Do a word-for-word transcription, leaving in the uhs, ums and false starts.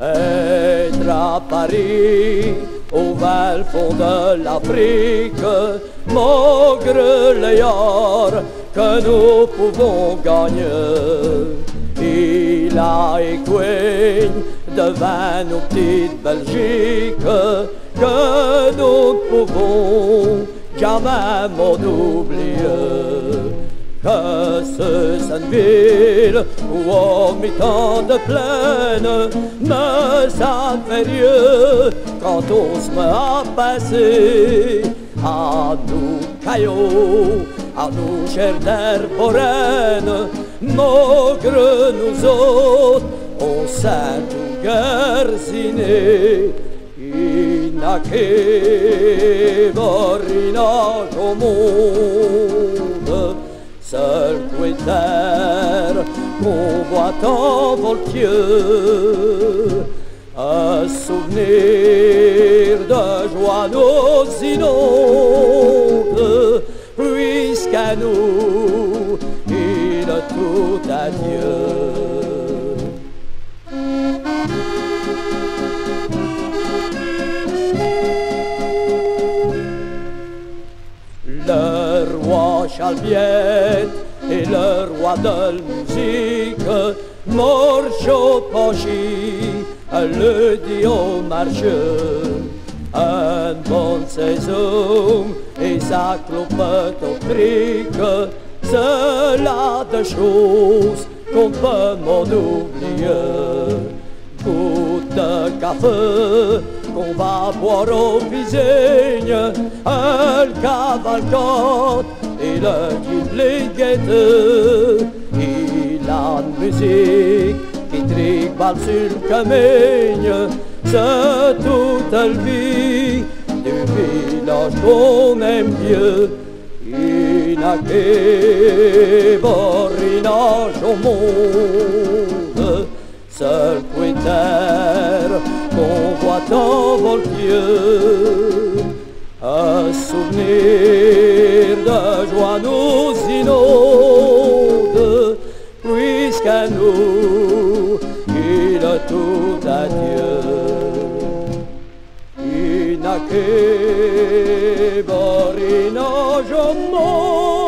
Être à Paris, au val fond de l'Afrique, malgré les heures que nous pouvons gagner. Il a écoué devant nos petites Belgiques que nous pouvons jamais m'en oublier. Que ce soit une ville ou au mi-temps de plaine, mais ça fait mieux quand on se met à passer à nos cailloux, à nos jardins foraines. Malgré nous autres, on s'est tout garciné. Il n'a que Borinage au monde, seul Twitter qu'on voit tant voluptueux. Un souvenir de joie nous inonde, puisqu'à nous il est tout à Dieu. Le roi Chalbiette et le roi de la musique marchent au Pangis le dit au marché. Une bonne saison et sa clope au fric, c'est là des choses qu'on peut m'en oublier. Goutte de café qu'on va boire au Piseigne, un cavalcante et le guide. Il a une musique qui tricale sur le camion, c'est toute la vie du village qu'on aime mieux. Il n'a que Borinage au monde, seul Twitter qu'on voit tant voluptueux. Un souvenir de joie nous inonde, puisqu'à nous il est tout à Dieu. Il n'a que Borinage au monde.